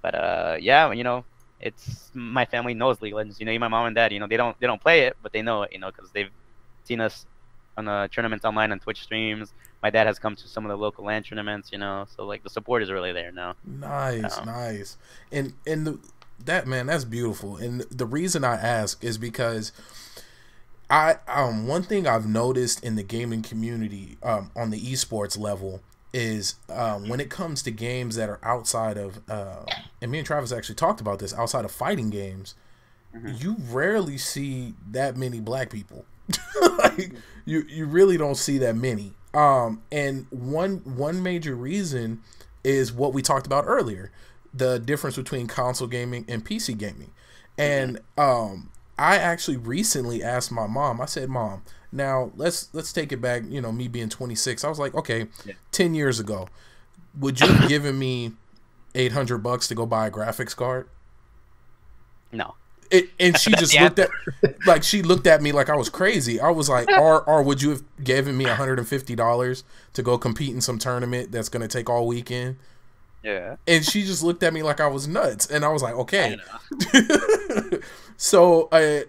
but uh, yeah, you know, it's my family knows League of Legends. You know, my mom and dad, you know, they don't they don't play it, but they know it, you know, because they've seen us on the uh, tournaments online on Twitch streams. My dad has come to some of the local LAN tournaments, you know, so like the support is really there now. Nice, um, nice, and and the. That, man, that's beautiful. And the reason I ask is because I um one thing I've noticed in the gaming community um on the esports level is um when it comes to games that are outside of uh and me and Travis actually talked about this, outside of fighting games, mm-hmm. you rarely see that many black people. Like you you really don't see that many. Um and one one major reason is what we talked about earlier. The difference between console gaming and P C gaming. And um, I actually recently asked my mom, I said, Mom, now let's let's take it back, you know, me being twenty-six. I was like, okay, yeah. ten years ago, would you have given me eight hundred bucks to go buy a graphics card? No. It, and she just yeah. looked at, like, she looked at me like I was crazy. I was like, or, or would you have given me one hundred fifty dollars to go compete in some tournament that's going to take all weekend? Yeah. And she just looked at me like I was nuts, and I was like, okay. So uh,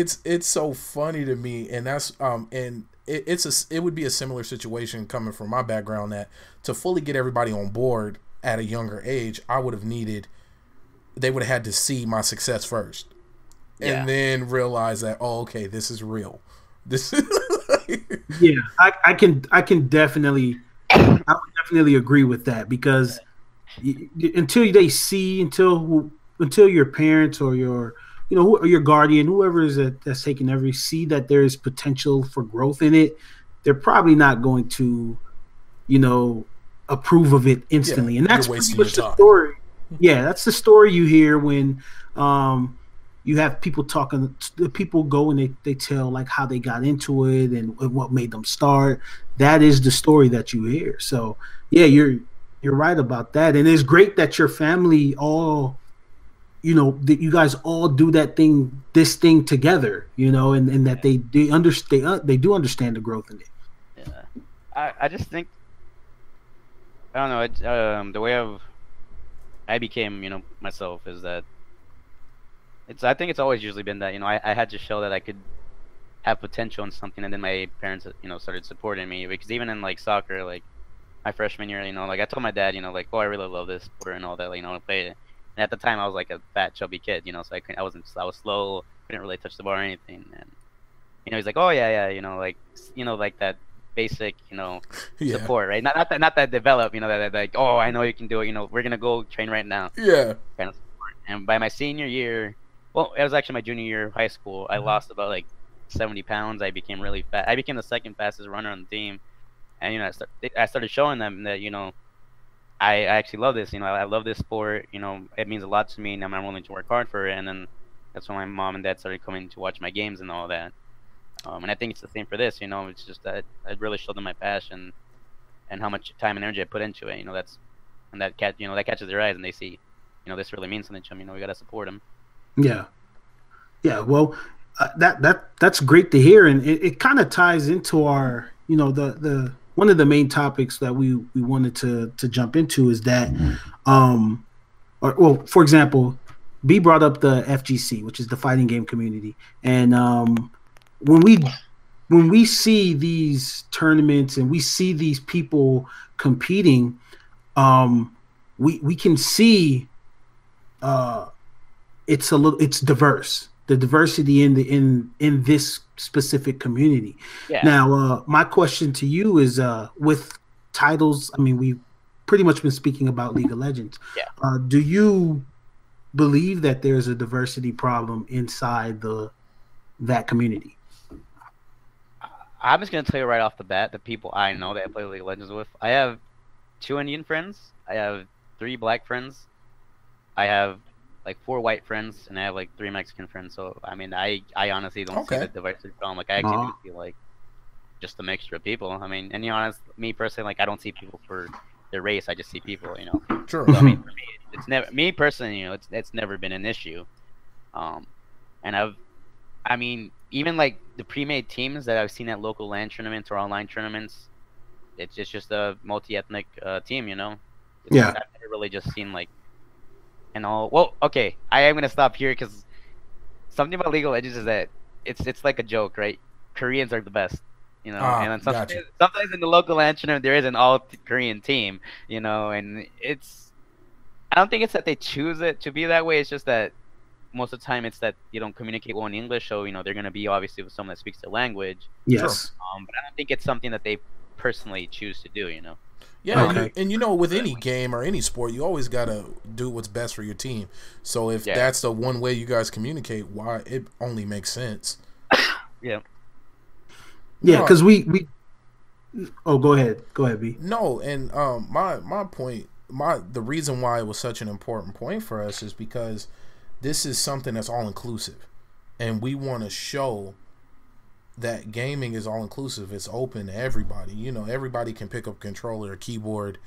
it's it's so funny to me, and that's um and it, it's a it would be a similar situation coming from my background, that to fully get everybody on board at a younger age, I would have needed they would have had to see my success first, yeah. and then realize that, oh, okay, this is real. This is yeah, I, I can I can definitely I would definitely agree with that, because. Until they see, until until your parents or your, you know, or your guardian, whoever is that, that's taking every see that there is potential for growth in it, they're probably not going to, you know, approve of it instantly. Yeah, and that's pretty much the story. Yeah, that's the story you hear when um, you have people talking. People go and they they tell like how they got into it and, and what made them start. That is the story that you hear. So yeah, you're. You're right about that, and it's great that your family all, you know, that you guys all do that thing, this thing together, you know, and, and that yeah. they they understand, they do understand the growth in it. Yeah, I I just think, I don't know, it, um, the way I've I became, you know, myself is that it's I think it's always usually been that, you know, I I had to show that I could have potential in something, and then my parents, you know, started supporting me, because even in like soccer, like my freshman year, you know, like I told my dad, you know, like, oh, I really love this sport and all that, like, you know, I played it. And at the time, I was like a fat, chubby kid, you know, so I couldn't, I wasn't, I was slow, couldn't really touch the ball or anything. And you know, he's like, oh yeah, yeah, you know, like, you know, like that basic, you know, yeah. support, right? Not, not that, not that develop, you know, that, that like, oh, I know you can do it, you know, we're gonna go train right now. Yeah. Kind of support. And by my senior year, well, it was actually my junior year of high school, I lost about like seventy pounds. I became really fat. I became the second fastest runner on the team. And, you know, I, start, I started showing them that, you know, I, I actually love this. You know, I, I love this sport. You know, it means a lot to me, and I'm willing to work hard for it. And then that's when my mom and dad started coming to watch my games and all that. Um, and I think it's the same for this. You know, it's just that I really showed them my passion and how much time and energy I put into it. You know, that's, and that cat, you know, that catches their eyes, and they see, you know, this really means something to them. You know, we got to support them. Yeah. Yeah. Well, uh, that, that, that's great to hear. And it, it kind of ties into our, you know, the, the, one of the main topics that we, we wanted to, to jump into is that, um, or, well, for example, B brought up the F G C, which is the fighting game community. And, um, when we, when we see these tournaments and we see these people competing, um, we, we can see, uh, it's a little, it's diverse, the diversity in the, in, in this specific community. Yeah. Now, uh, my question to you is, uh, with titles, I mean, we've pretty much been speaking about League of Legends. Yeah. Uh, do you believe that there's a diversity problem inside the, that community? I'm just going to tell you right off the bat, the people I know that I play League of Legends with, I have two Indian friends, I have three black friends, I have like four white friends, and I have like three Mexican friends. So I mean, I I honestly don't okay. see the diversity problem. Like I actually uh-huh. do feel like just a mixture of people. I mean, and you know, honest, me personally, like I don't see people for their race. I just see people, you know. True. So, I mean, for me, it's never me personally. You know, it's it's never been an issue. Um, and I've, I mean, even like the pre-made teams that I've seen at local LAN tournaments or online tournaments, it's just, it's just a multi-ethnic uh, team. You know. It's, yeah. I've never really just seen like. And all well, okay. I am gonna stop here because something about League of Legends is that it's it's like a joke, right? Koreans are the best, you know. Oh, and then sometimes, gotcha. sometimes in the local tournament there is an all Korean team, you know. And it's I don't think it's that they choose it to be that way. It's just that most of the time it's that you don't communicate well in English, so you know they're gonna be obviously with someone that speaks their language. Yes. Um, but I don't think it's something that they personally choose to do, you know. Yeah, okay. and, you, and you know, with any game or any sport, you always gotta do what's best for your team. So if yeah. that's the one way you guys communicate, why it only makes sense. yeah, yeah, because no, we we. Oh, go ahead, go ahead, B. No, and um, my my point, my the reason why it was such an important point for us is because this is something that's all inclusive, and we want to show that gaming is all inclusive. It's open to everybody. You know, everybody can pick up controller or keyboard,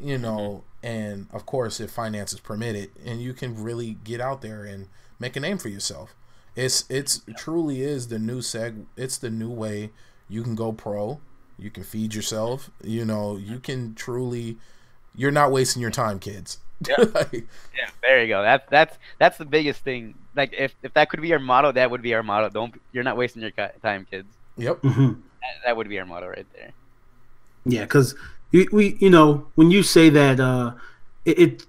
you know, mm-hmm. and of course if finance is permitted, and you can really get out there and make a name for yourself. It's it's yeah. truly is the new seg it's the new way. You can go pro, you can feed yourself, you know, you can truly you're not wasting your time, kids. Yeah. like, yeah, there you go. That's that's that's the biggest thing. Like if, if that could be our motto, that would be our motto. Don't you're not wasting your time, kids. Yep. Mm-hmm. that, that would be our motto right there. Yeah, because we, we you know when you say that uh, it, it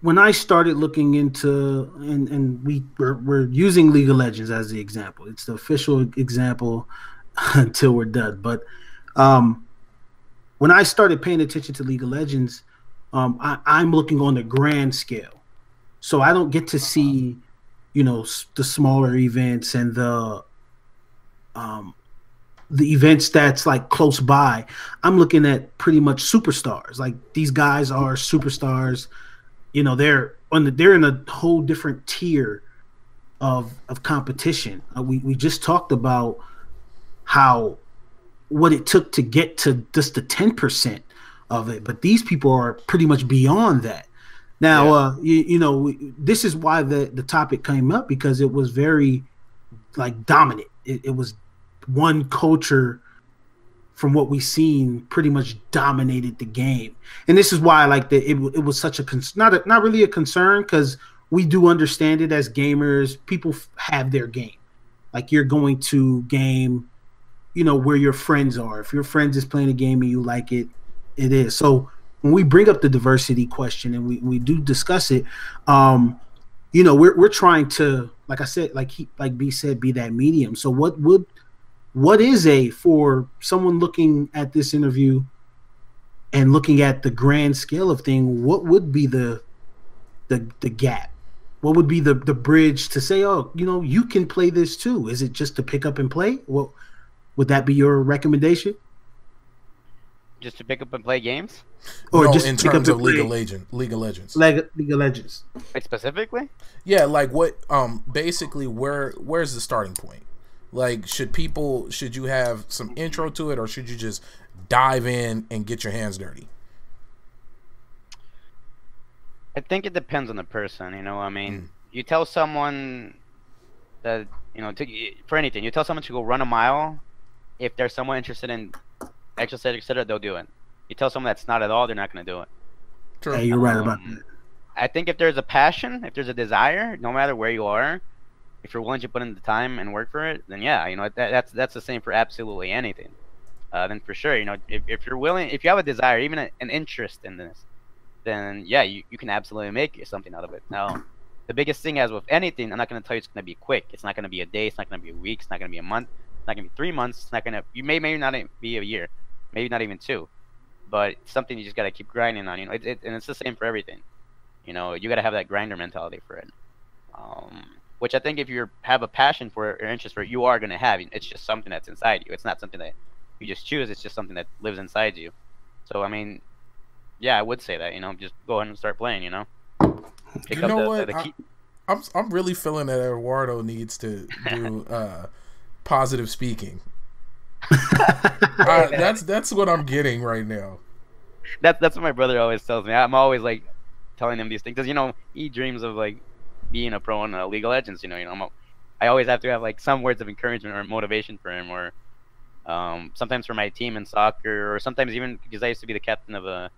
when I started looking into and and we we're, we're using League of Legends as the example. It's the official example until we're done. But um, when I started paying attention to League of Legends. Um, I, I'm looking on the grand scale, so I don't get to see, you know, s the smaller events and the, um, the events that's like close by. I'm looking at pretty much superstars. Like these guys are superstars, you know. They're on the, they're in a whole different tier of of competition. Uh, we we just talked about how what it took to get to just the ten percent. Of it, but these people are pretty much beyond that. Now, yeah. uh, you, you know, we, this is why the the topic came up because it was very, like, dominant. It, it was one culture, from what we've seen, pretty much dominated the game, and this is why, like, the it it was such a con not a, not really a concern because we do understand it as gamers. People f have their game, Like you're going to game, you know, where your friends are. If your friends is playing a game and you like it, it is. So when we bring up the diversity question and we, we do discuss it, um, you know, we're we're trying to, like I said, like he like B said, be that medium. So what would what is a for someone looking at this interview and looking at the grand scale of thing, what would be the the the gap? What would be the the bridge to say, oh, you know, you can play this too? Is it just to pick up and play? Well, would that be your recommendation? Just to pick up and play games? Or no, just in terms of League of Legends. League of Legends. League, League of Legends. Like specifically? Yeah, like what? Um, basically, where where's the starting point? Like, should people? Should you have some intro to it, or should you just dive in and get your hands dirty? I think it depends on the person, you know. I mean, mm. you tell someone that, you know, to, for anything, you tell someone to go run a mile. If there's someone interested in exercise, et cetera, they'll do it. You tell someone that's not at all, they're not going to do it. True. Yeah, you're right um, about that. I think if there's a passion, if there's a desire, no matter where you are, if you're willing to put in the time and work for it, then yeah, you know, that, that's that's the same for absolutely anything. Uh, then for sure, you know, if, if you're willing, if you have a desire, even a, an interest in this, then yeah, you, you can absolutely make something out of it. Now, the biggest thing as with anything, I'm not going to tell you it's going to be quick. It's not going to be a day. It's not going to be a week. It's not going to be a month. It's not going to be three months. It's not going to, you may, maybe not be a year, maybe not even two, but it's something you just got to keep grinding on, you know, it, it, and it's the same for everything. You know, you got to have that grinder mentality for it. Um, which I think if you have a passion for it or interest for it, you are going to have it. It's just something that's inside you. It's not something that you just choose. It's just something that lives inside you. So, I mean, yeah, I would say that, you know, just go ahead and start playing, you know. Pick you up know the, what? The key. I, I'm I'm really feeling that Eduardo needs to do uh, positive speaking. uh, that's that's what I'm getting right now. That's that's what my brother always tells me. I'm always like telling him these things because, you know, he dreams of like being a pro in uh, League of Legends. You know, you know, I'm a, I always have to have like some words of encouragement or motivation for him, or um, sometimes for my team in soccer, or sometimes even because I used to be the captain of a.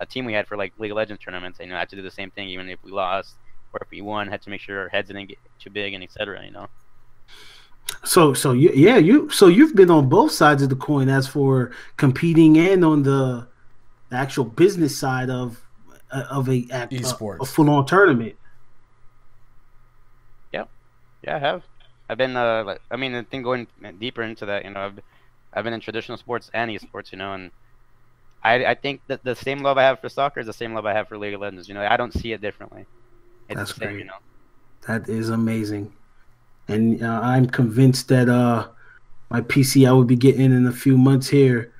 a team we had for like League of Legends tournaments, and, you know, I had to do the same thing even if we lost or if we won. Had to make sure our heads didn't get too big and et cetera. You know. So so you, yeah you so you've been on both sides of the coin as for competing and on the, the actual business side of uh, of a a, a, a full on tournament. Yeah, yeah, I have. I've been uh, like, I mean, I think going deeper into that, you know, I've I've been in traditional sports and esports, you know, and. I, I think that the same love I have for soccer is the same love I have for League of Legends. You know, I don't see it differently. It's That's the same, great. You know? That is amazing. And uh, I'm convinced that uh, my P C I will be getting in a few months here.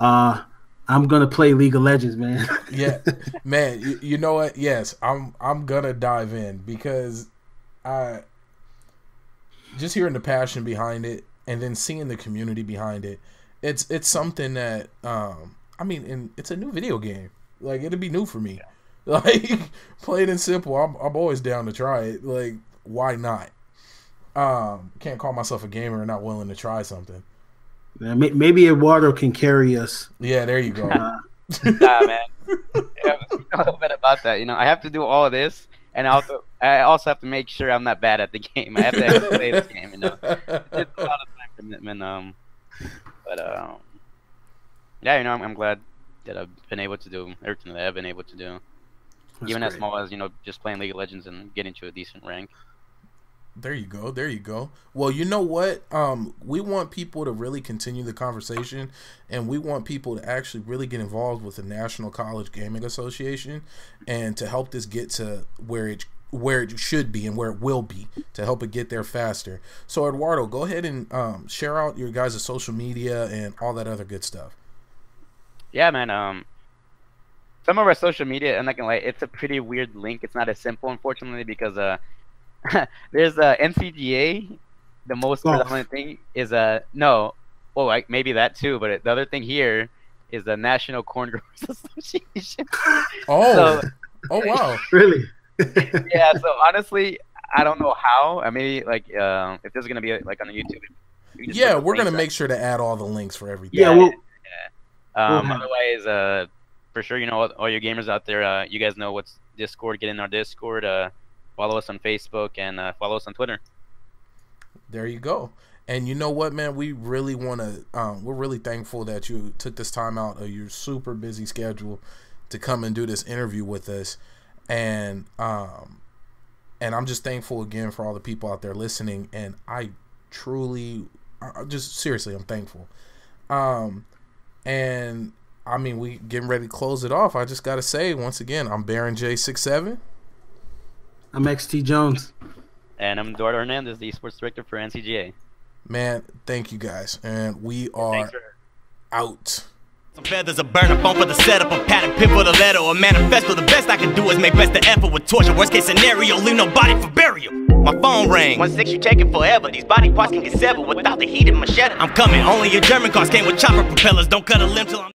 Uh, I'm going to play League of Legends, man. Yeah, man, you, you know what? Yes, I'm I'm going to dive in because I just hearing the passion behind it and then seeing the community behind it, it's, it's something that um, – I mean, and it's a new video game. Like, it'd be new for me. Yeah. Like, plain and simple. I'm I'm always down to try it. Like, why not? Um, can't call myself a gamer and not willing to try something. Yeah, maybe Eduardo can carry us. Yeah, there you go. Nah, nah man. Yeah, a little bit about that. You know, I have to do all of this, and I also I also have to make sure I'm not bad at the game. I have to actually play this game. You know, it's a lot of time commitment. Um, but um. Yeah, you know, I'm, I'm glad that I've been able to do everything that I've been able to do. That's Even great. As small as, you know, just playing League of Legends and getting to a decent rank. There you go. There you go. Well, you know what? Um, we want people to really continue the conversation, and we want people to actually really get involved with the National College Gaming Association and to help this get to where it where it should be and where it will be, to help it get there faster. So, Eduardo, go ahead and um, share out your guys' social media and all that other good stuff. Yeah, man. Um, some of our social media, I'm not gonna lie, it's a pretty weird link. It's not as simple, unfortunately, because uh, there's uh, N C G A. The most oh. predominant thing is uh, no, well, like maybe that too, but it, the other thing here is the National Corn Growers Association. Oh, so, oh wow, really? Yeah. So honestly, I don't know how. I mean, like, uh, if this is gonna be like on the YouTube. Yeah, we're gonna make up. sure to add all the links for everything. Yeah. Well, Um, mm-hmm. Otherwise, uh, for sure, you know, all your gamers out there, uh, you guys know what's Discord. Get in our Discord. Uh, follow us on Facebook and uh, follow us on Twitter. there you go. And you know what, man, we really want to, um, we're really thankful that you took this time out of your super busy schedule to come and do this interview with us. And, um, and I'm just thankful again for all the people out there listening. And I truly, I just seriously, I'm thankful. Um, and I mean, we getting ready to close it off. I just got to say once again, I'm Baron J sixty-seven. I'm X T Jones. And I'm Eduardo Hernandez, the esports director for N C G A. Man, thank you guys. And we are out. Some feathers, a burner, bump for the setup, a pattern, pivot, a letter, or manifesto. The best I can do is make best the effort with torture. Worst case scenario, leave nobody for burial. My phone rang. One six, you taking forever. These body parts can get severed without the heat and machete. I'm coming. Only your German cars came with chopper propellers. Don't cut a limb till I'm.